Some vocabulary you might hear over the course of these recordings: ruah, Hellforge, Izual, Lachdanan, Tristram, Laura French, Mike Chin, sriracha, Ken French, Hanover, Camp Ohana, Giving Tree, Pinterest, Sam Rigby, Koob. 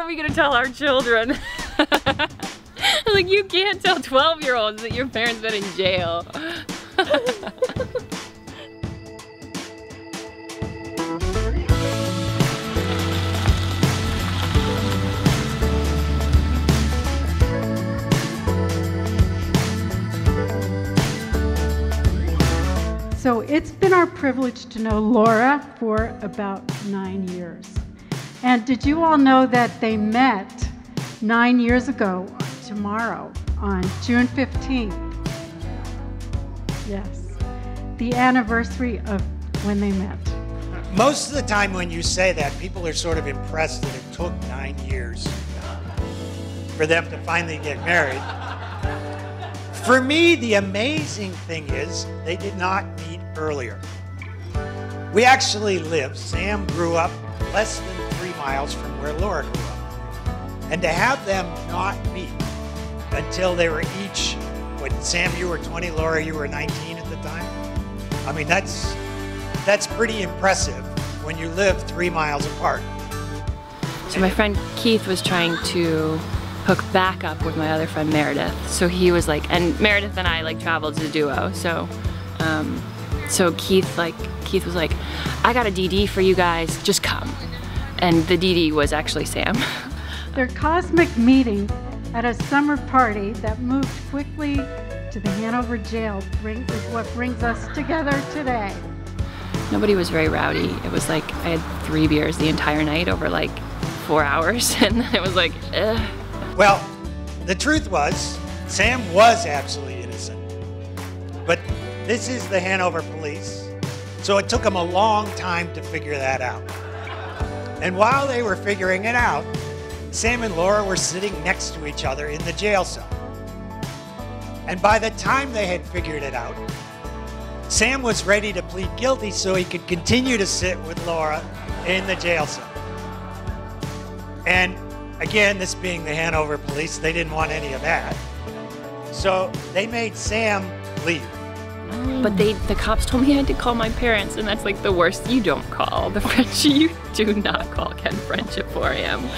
are we gonna tell our children? Like, you can't tell 12-year-olds that your parents been in jail. So it's been our privilege to know Laura for about 9 years. And did you all know that they met 9 years ago tomorrow on June 15th? Yes, the anniversary of when they met. Most of the time when you say that, people are sort of impressed that it took 9 years for them to finally get married. For me, the amazing thing is they did not meet earlier. We actually lived, Sam grew up less than 3 miles from where Laura grew up. And to have them not meet until they were each, when Sam, you were 20, Laura, you were 19 at the time. I mean, that's pretty impressive when you live 3 miles apart. So my friend Keith was trying to hook back up with my other friend Meredith. So he was like, and Meredith and I like traveled as a duo. So, Keith was like, I got a DD for you guys, just come. And the DD was actually Sam. Their cosmic meeting at a summer party that moved quickly to the Hanover jail is what brings us together today. Nobody was very rowdy. It was like, I had 3 beers the entire night over like 4 hours. And then it was like, ugh. Well, the truth was, Sam was absolutely innocent. But this is the Hanover police, so it took them a long time to figure that out. And while they were figuring it out, Sam and Laura were sitting next to each other in the jail cell. And by the time they had figured it out, Sam was ready to plead guilty so he could continue to sit with Laura in the jail cell. And again, this being the Hanover police, they didn't want any of that. So they made Sam leave. But the cops told me I had to call my parents, and that's like the worst. You don't call the French. You do not call Ken French at 4 a.m.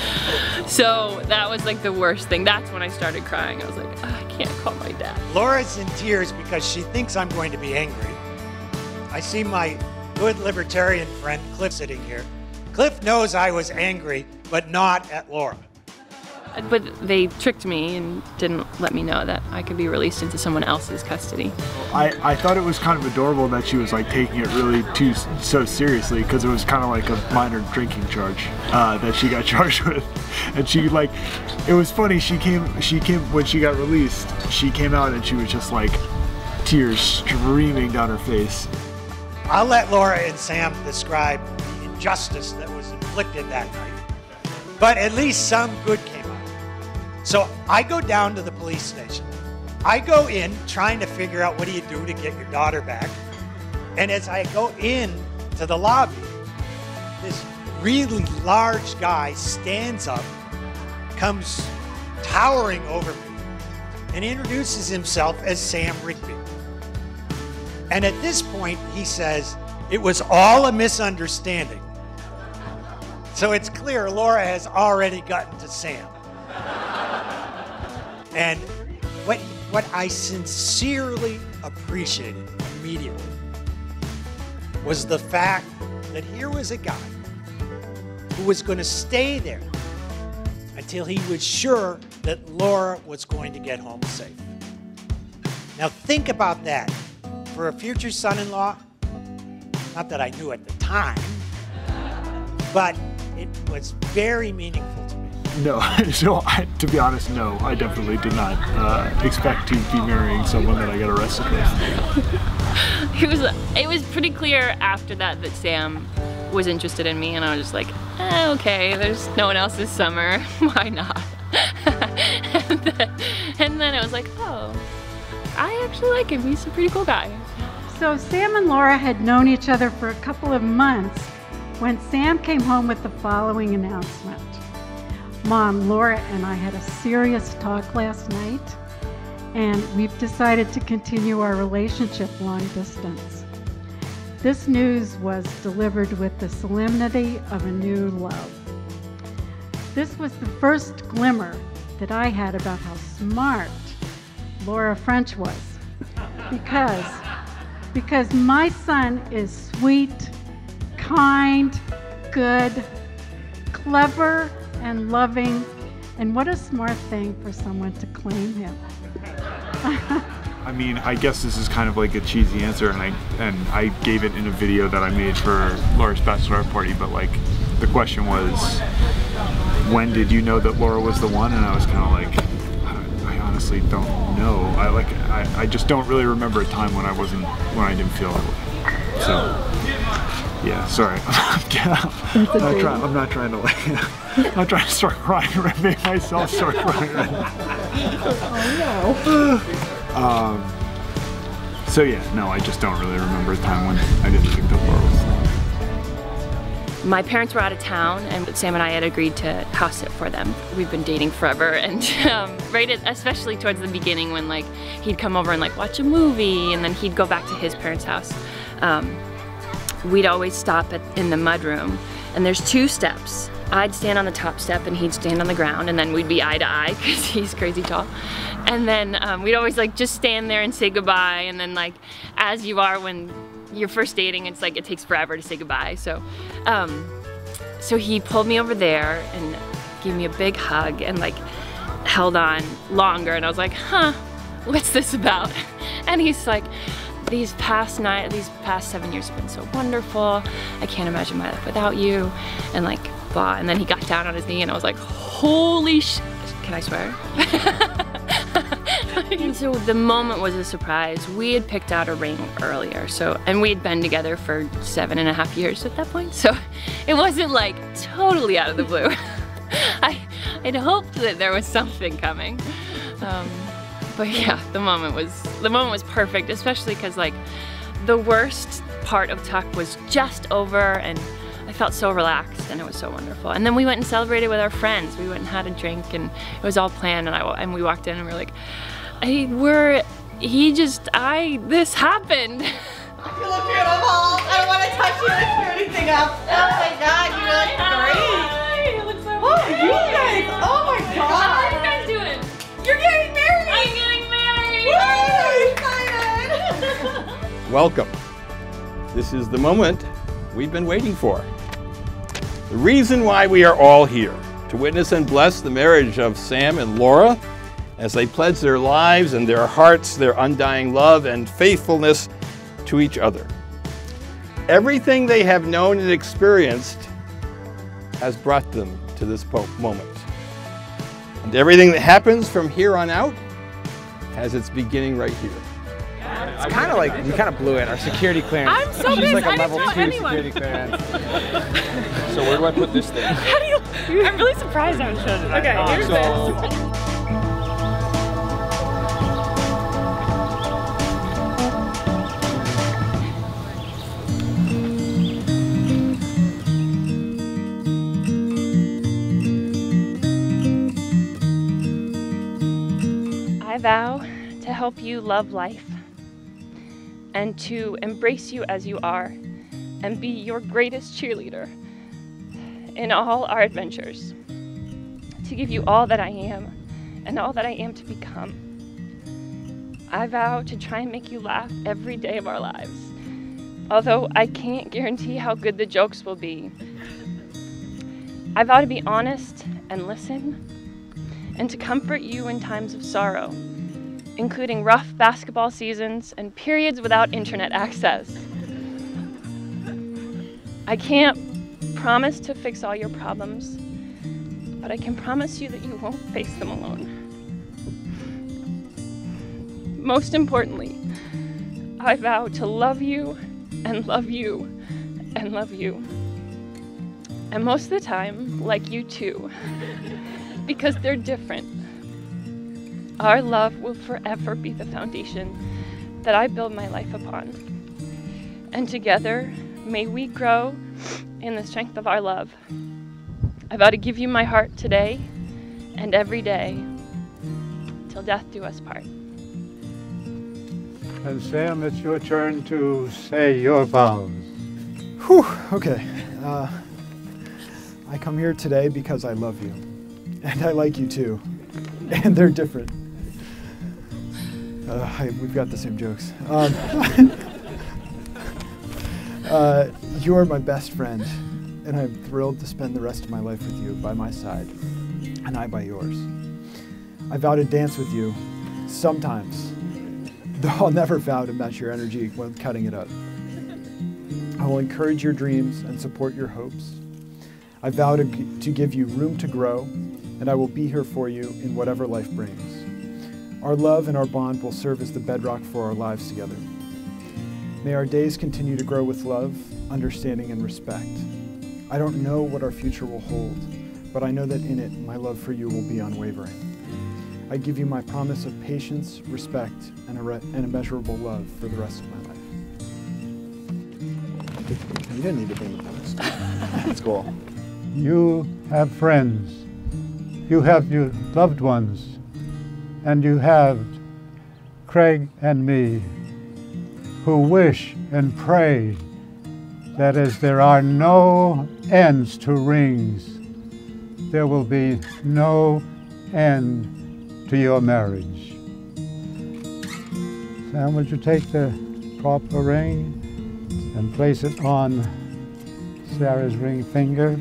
So that was like the worst thing. That's when I started crying. I was like, oh, I can't call my dad. Laura's in tears because she thinks I'm going to be angry. I see my good libertarian friend Cliff sitting here. Cliff knows I was angry, but not at Laura. But they tricked me and didn't let me know that I could be released into someone else's custody. I thought it was kind of adorable that she was like taking it really so seriously, because it was kind of like a minor drinking charge that she got charged with. And she like, it was funny, she came when she got released, she came out and she was just like tears streaming down her face. I'll let Laura and Sam describe the injustice that was inflicted that night. But at least some good came out. So I go down to the police station. I go in trying to figure out what do you do to get your daughter back. And as I go in to the lobby, this really large guy stands up, comes towering over me, and introduces himself as Sam Rigby. And at this point, he says, it was all a misunderstanding. So it's clear Laura has already gotten to Sam. And what I sincerely appreciated immediately was the fact that here was a guy who was going to stay there until he was sure that Laura was going to get home safe. Now think about that. For a future son-in-law, not that I knew at the time, but it was very meaningful to me. No, to be honest, no, I definitely did not expect to be marrying someone that I got arrested with. It was pretty clear after that that Sam was interested in me, and I was just like, eh, okay, there's no one else this summer, why not? and then I was like, oh, I actually like him, he's a pretty cool guy. So Sam and Laura had known each other for a couple of months when Sam came home with the following announcement. Mom, Laura and I had a serious talk last night, and we've decided to continue our relationship long distance. This news was delivered with the solemnity of a new love. This was the first glimmer that I had about how smart Laura French was, because my son is sweet, kind, good, clever, and loving, and what a smart thing for someone to claim him. I mean, I guess this is kind of like a cheesy answer, and I gave it in a video that I made for Laura's bachelorette party, but like, the question was, when did you know that Laura was the one? And I was kind of like, I honestly don't know. I just don't really remember a time when I didn't feel that way. So, yeah, sorry. I'm not trying to I'm not trying to start crying or make myself start crying right now. Oh no. So yeah, no, I just don't really remember a time when I didn't think that Laura was the one. My parents were out of town, and Sam and I had agreed to house sit for them. We've been dating forever, and especially towards the beginning when like he'd come over and like watch a movie, and then he'd go back to his parents' house. We'd always stop in the mudroom, and there's two steps. I'd stand on the top step, and he'd stand on the ground, and then we'd be eye to eye because he's crazy tall. And then we'd always like just stand there and say goodbye, and then like as you are when you're first dating, it's like it takes forever to say goodbye. So so he pulled me over there and gave me a big hug and like held on longer, and I was like, huh, what's this about? And he's like, these past 7 years have been so wonderful. I can't imagine my life without you, and like blah. And then he got down on his knee, and I was like, holy sh, can I swear? And so the moment was a surprise. We had picked out a ring earlier, so, and we had been together for 7.5 years at that point, so it wasn't like totally out of the blue. I'd hoped that there was something coming, but yeah, the moment was perfect, especially because like the worst part of Tuck was just over, and I felt so relaxed, and it was so wonderful. And then we went and celebrated with our friends. We went and had a drink, and it was all planned, and we walked in, and we were like, this happened. You look beautiful. I don't want to touch you or screw anything up. Oh my God, you look great. You look so great. You guys, oh my God. How are you guys doing? You're getting married. I'm getting married. Woo! I'm so excited. Welcome. This is the moment we've been waiting for. The reason why we are all here, to witness and bless the marriage of Sam and Laura, as they pledge their lives and their hearts, their undying love and faithfulness to each other. Everything they have known and experienced has brought them to this moment. And everything that happens from here on out has its beginning right here. Yeah, it's kind of like, we kind of blew it, our security clearance. I'm so busy, like a level 2 security clearance. So where do I put this thing? I'm really surprised I haven't shown it. Okay, here's this. I vow to help you love life and to embrace you as you are and be your greatest cheerleader in all our adventures, to give you all that I am and all that I am to become. I vow to try and make you laugh every day of our lives, although I can't guarantee how good the jokes will be. I vow to be honest and listen, and to comfort you in times of sorrow, including rough basketball seasons and periods without internet access. I can't promise to fix all your problems, but I can promise you that you won't face them alone. Most importantly, I vow to love you and love you and love you. And most of the time, like you too. Because they're different. Our love will forever be the foundation that I build my life upon. And together, may we grow in the strength of our love. I vow to give you my heart today and every day, till death do us part. And Sam, it's your turn to say your vows. Whew, okay. I come here today because I love you, and I like you too, and they're different. We've got the same jokes. You are my best friend, and I'm thrilled to spend the rest of my life with you by my side, and I by yours. I vow to dance with you, sometimes, though I'll never vow to match your energy when cutting it up. I will encourage your dreams and support your hopes. I vow to give you room to grow, and I will be here for you in whatever life brings. Our love and our bond will serve as the bedrock for our lives together. May our days continue to grow with love, understanding, and respect. I don't know what our future will hold, but I know that in it, my love for you will be unwavering. I give you my promise of patience, respect, and an immeasurable love for the rest of my life. You didn't need to bring the promise. That's cool. You have friends, you have your loved ones, and you have Craig and me, who wish and pray that as there are no ends to rings, there will be no end to your marriage. Sam, would you take the proper ring and place it on Sarah's ring finger?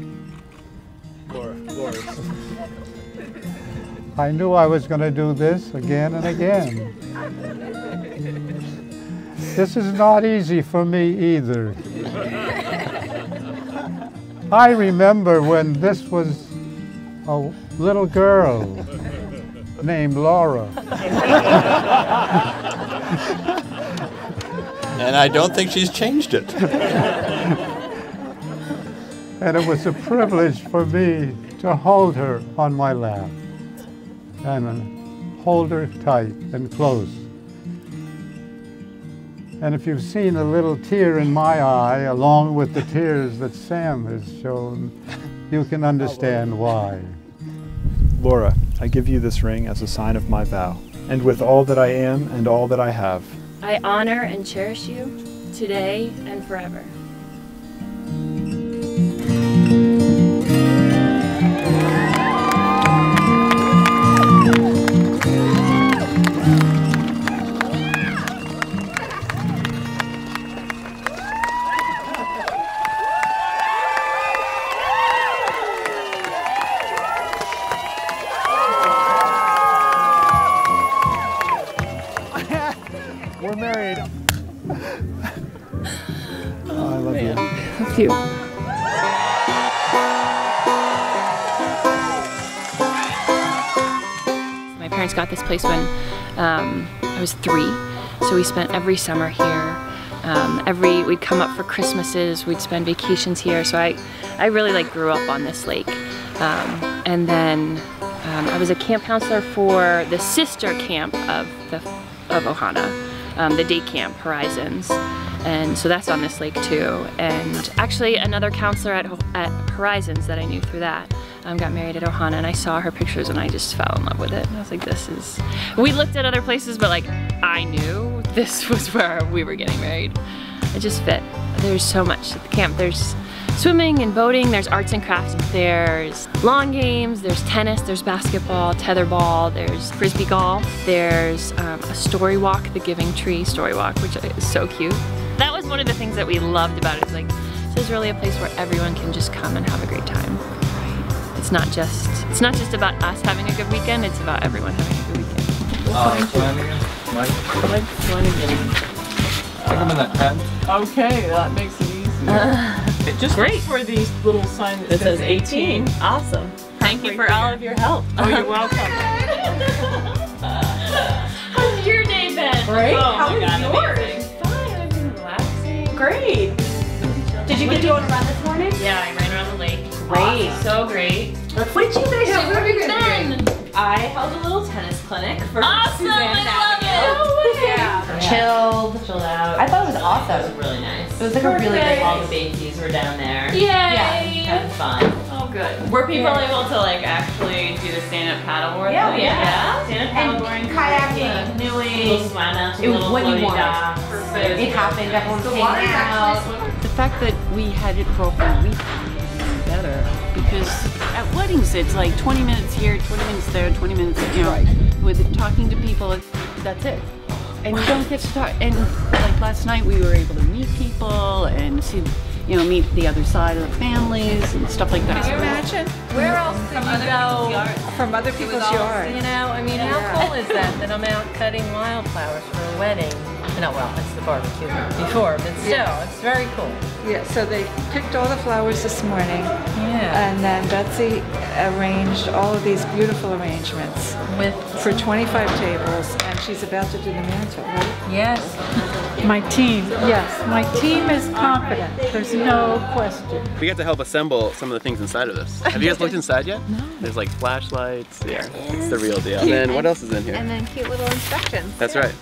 I knew I was going to do this again and again. This is not easy for me either. I remember when this was a little girl named Laura. And I don't think she's changed it. And it was a privilege for me to hold her on my lap and hold her tight and close. And if you've seen a little tear in my eye, along with the tears that Sam has shown, you can understand why. Laura, I give you this ring as a sign of my vow, and with all that I am and all that I have, I honor and cherish you today and forever. We're married. Oh, I love you. Love you. My parents got this place when I was 3, so we spent every summer here. We'd come up for Christmases, we'd spend vacations here, so I really like grew up on this lake. And then I was a camp counselor for the sister camp of Ohana. The day camp Horizons, and so that's on this lake too. And actually another counselor at Horizons that I knew through that got married at Ohana, and I saw her pictures and I just fell in love with it. And I was like, this is, we looked at other places, but like I knew this was where we were getting married. It just fit. There's so much at the camp. There's swimming and boating, there's arts and crafts, there's lawn games, there's tennis, there's basketball, tetherball, there's frisbee golf, there's a story walk, the Giving Tree story walk, which is so cute. That was one of the things that we loved about it. It's like, this is really a place where everyone can just come and have a great time. It's not just about us having a good weekend, it's about everyone having a good weekend. Mike, I'm in that tent. Okay, that makes it easy. Just great for these little signs that says 18. Awesome. Thank you for all of your help. Oh, you're welcome. How's your day been? Great. Oh, how was yours? Fine. I've been relaxing. Great. Did you get to go on a run this morning? Yeah, I ran around the lake. Great. Awesome. So great. What you guys have done? I held a little tennis clinic for awesome. Suzanne. Awesome. No way. Yeah. Chilled out. I thought it was awesome. It was really nice. It was like perfect. A really good nice. All the babies were down there. Yay! Yeah, had fun. Oh, good. Were people yeah. able to like actually do the stand-up paddleboard? Yeah, thing? Yeah. Stand-up paddleboarding, kayaking, canoeing, little what you want. Perfect. It happened. Everyone came out. The fact that we had it for a whole week. better. Because at weddings, it's like 20 minutes here, 20 minutes there, 20 minutes, you know, with talking to people, that's it. And you don't get to talk. And like last night, we were able to meet people and see, you know, meet the other side of the families and stuff like that. Can you imagine? Where else can you go from other people's yards? You know, I mean, how cool is that? That I'm out cutting wildflowers for a wedding. No, well, it's the barbecue before, but still, it's very cool. Yeah, so they picked all the flowers this morning. Yeah. And then Betsy arranged all of these beautiful arrangements for 25 tables, and she's about to do the mantle, right? Yes. My team, yes. My team is competent. There's no question. We got to help assemble some of the things inside of this. Have you guys looked inside yet? No. There's like flashlights. Yeah, it's the real deal. And then what else is in here? And then cute little instructions. That's right.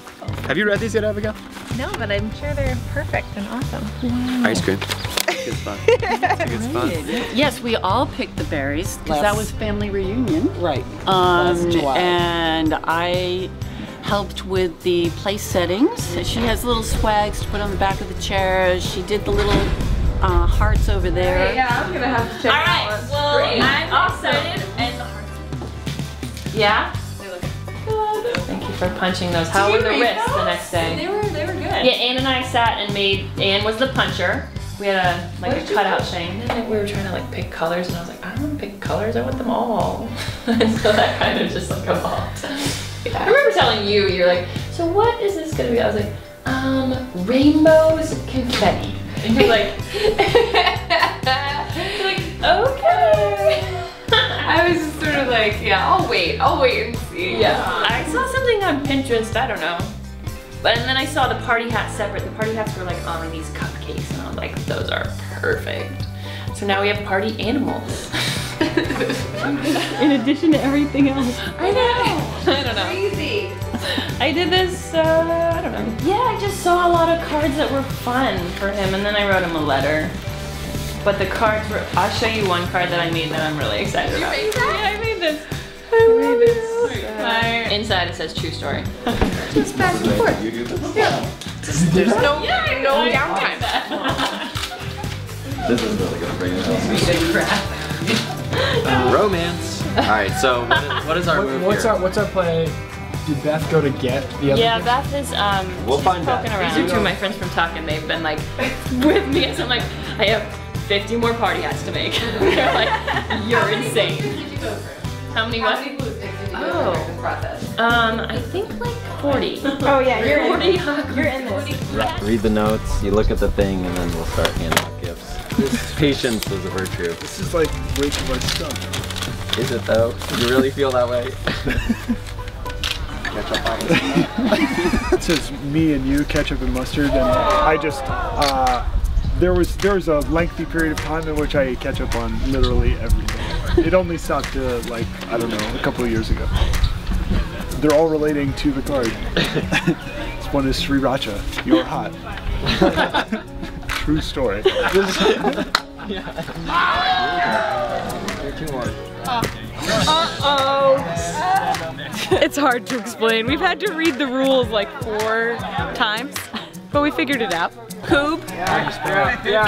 Have you read these yet, Abigail? No, but I'm sure they're perfect and awesome. Wow. Ice cream. It's fun. It's fun. Yes, we all picked the berries because that was family reunion. Right. Last July. And I helped with the place settings. She has little swags to put on the back of the chairs. She did the little hearts over there. Right, yeah, I'm gonna have to check. All right. Out. Well, great. I'm excited. And the hearts. Yeah. Thank you for punching those. How were the wrists the next day? They were good. Yeah, Ann and I sat and made. Ann was the puncher. We had a cutout thing. And we were trying to like pick colors, and I was like, I don't want to pick colors. I want them all. And so that kind of just like evolved. I remember telling you, you're like, so what is this gonna be? I was like, rainbows, confetti. And you're like, okay. I was just sort of like, yeah, I'll wait and see. Yeah. I saw something on Pinterest, I don't know. But then I saw the party hats separate. The party hats were like on these cupcakes, and I was like, those are perfect. So now we have party animals. In addition to everything else. I know. I don't know. Crazy. I did this, I don't know. Yeah, I just saw a lot of cards that were fun for him, and then I wrote him a letter. But the cards were, I'll show you one card that I made that I'm really excited about. You made that? Yeah, I made this. I made this. Inside it says true story. Just back and forth. You do this? Yeah. There's no downtime. This is really going to bring it out. Good crap. Romance. Alright, so what is our move here? What's our play? Did Beth go to get the other? Yeah, Beth is we'll find poking around. These are two of my friends from Talk, and they've been like with me, and so I'm like, I have 50 more party hats to make. They're like, you're insane. How many blues did you go through? How many blues did you go through the process? I think like 40. Oh yeah, you're 40. You're in this. Yeah. Read the notes, you look at the thing, and then we'll start handing out gifts. Patience is a virtue. This is like way too much stuff. Is it though? Do you really feel that way? It says me and you, ketchup and mustard, and I just, there was a lengthy period of time in which I ate ketchup on literally everything. It only stopped to like, I don't know, a couple of years ago. They're all relating to the card. This one is sriracha, you're hot. True story. Uh-oh. It's hard to explain. We've had to read the rules like 4 times, but we figured it out. Koob.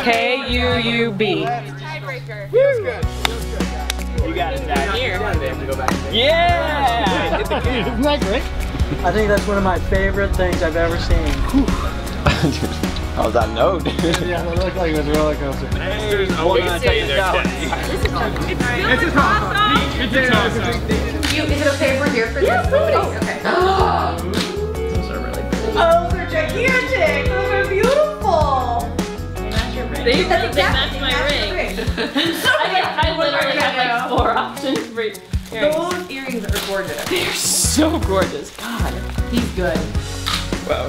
K-U-U-B. Tiebreaker. You got it down here. Yeah! Isn't that great? I think that's one of my favorite things I've ever seen. How's that note? Yeah, it looked like it was a roller coaster. Is it okay if we're here for this? Oh, okay. Those are really cool. Oh, they're gigantic. Those are beautiful. They match your ring. They match my ring. I literally have like 4 options for earrings. Those earrings are gorgeous. They're so gorgeous. God, he's good. Whoa.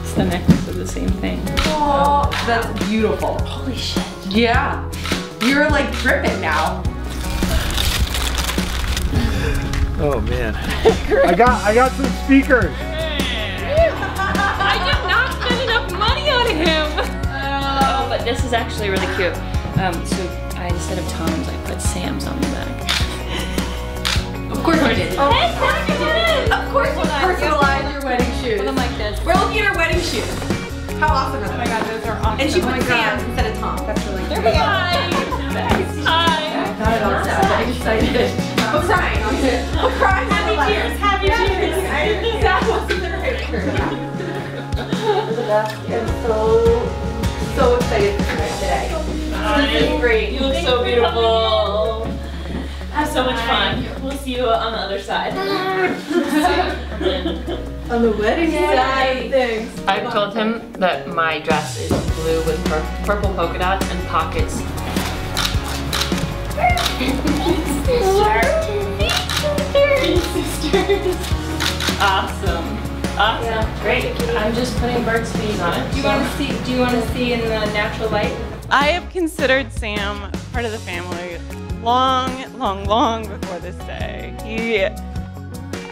It's the necklace of the same thing. Oh, that's beautiful. Holy shit. Yeah. You're like dripping now. Oh man. I got some speakers. I did not spend enough money on him. Oh, but this is actually really cute. So I, instead of Tom's, I put Sam's on the back. Of course I did. Oh. Hey, Sam, you did it! Of course you personalized your wedding shoes. I'm like this. We're looking at our wedding shoes. How awesome is that? Oh my god, those are awesome. And she put Sam's instead of Tom. That's really cute. They're fine. I'm excited. I'm crying. I'm crying. Happy tears. Happy tears. That wasn't the right word. I'm so excited for today. This is great. You look so beautiful. Have so much fun. We'll see you on the other side. On the wedding side. Thanks. I've told him that my dress is blue with purple polka dots and pockets. Sisters. Awesome. Awesome. Yeah, great. I'm just putting bird's feet on it. Do you want to see in the natural light? I have considered Sam part of the family long before this day. He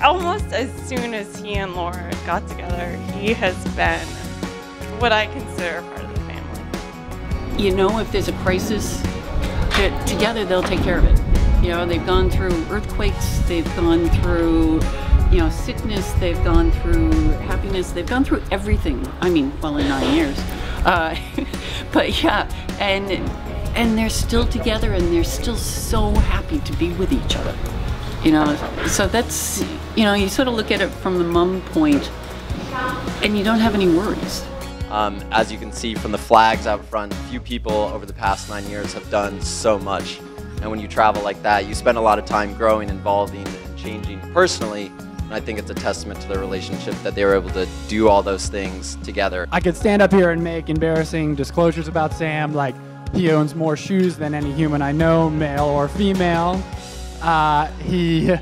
almost as soon as he and Laura got together, he has been what I consider part of the family. You know, if there's a crisis, together they'll take care of it. You know, they've gone through earthquakes, they've gone through, you know, sickness, they've gone through happiness, they've gone through everything. I mean, well, in 9 years. But yeah, and they're still together and they're still so happy to be with each other. You know, so that's, you know, you sort of look at it from the mom point and you don't have any worries. As you can see from the flags out front, few people over the past 9 years have done so much. And when you travel like that, you spend a lot of time growing, evolving, and changing personally. And I think it's a testament to their relationship that they were able to do all those things together. I could stand up here and make embarrassing disclosures about Sam, like he owns more shoes than any human I know, male or female. He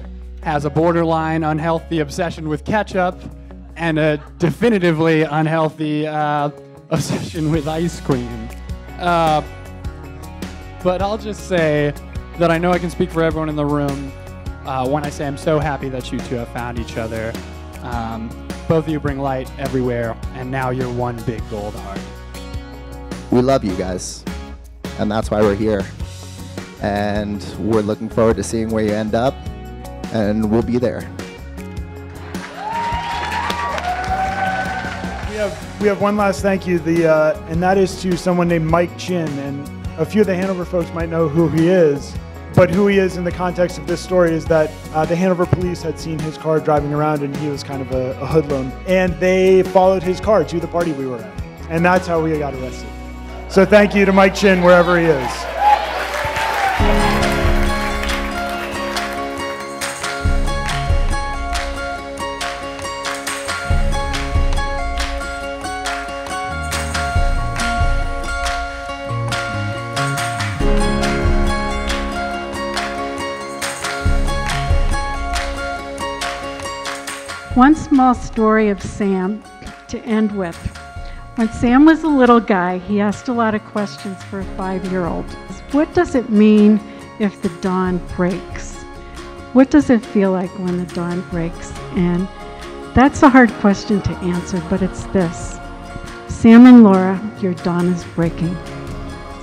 has a borderline unhealthy obsession with ketchup. And a definitively unhealthy obsession with ice cream. But I'll just say that I know I can speak for everyone in the room when I say I'm so happy that you two have found each other. Both of you bring light everywhere, and now you're one big gold heart. We love you guys, and that's why we're here. And we're looking forward to seeing where you end up, and we'll be there. We have one last thank you, and that is to someone named Mike Chin, and a few of the Hanover folks might know who he is, but who he is in the context of this story is that the Hanover police had seen his car driving around and he was kind of a hoodlum, and they followed his car to the party we were at, and that's how we got arrested. So thank you to Mike Chin, wherever he is. One small story of Sam to end with. When Sam was a little guy, he asked a lot of questions for a 5-year-old. What does it mean if the dawn breaks? What does it feel like when the dawn breaks? And that's a hard question to answer, but it's this. Sam and Laura, your dawn is breaking.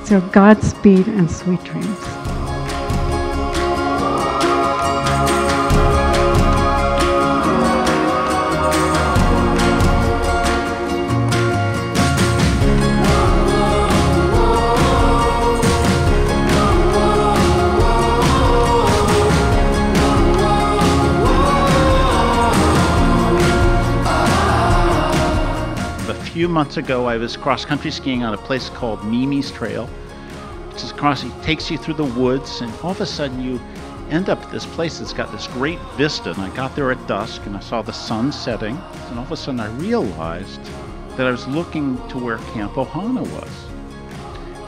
So Godspeed and sweet dreams. A few months ago, I was cross-country skiing on a place called Mimi's Trail, which is it takes you through the woods, and all of a sudden you end up at this place that's got this great vista, and I got there at dusk, and I saw the sun setting, and all of a sudden I realized that I was looking to where Camp Ohana was.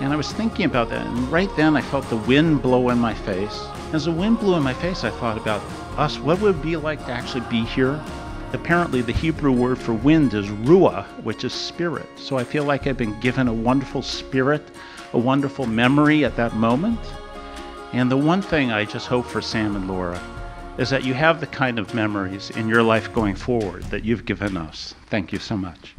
And I was thinking about that, and right then I felt the wind blow in my face. As the wind blew in my face, I thought about us, what would it be like to actually be here? Apparently, the Hebrew word for wind is ruah, which is spirit. So I feel like I've been given a wonderful spirit, a wonderful memory at that moment. And the one thing I just hope for Sam and Laura is that you have the kind of memories in your life going forward that you've given us. Thank you so much.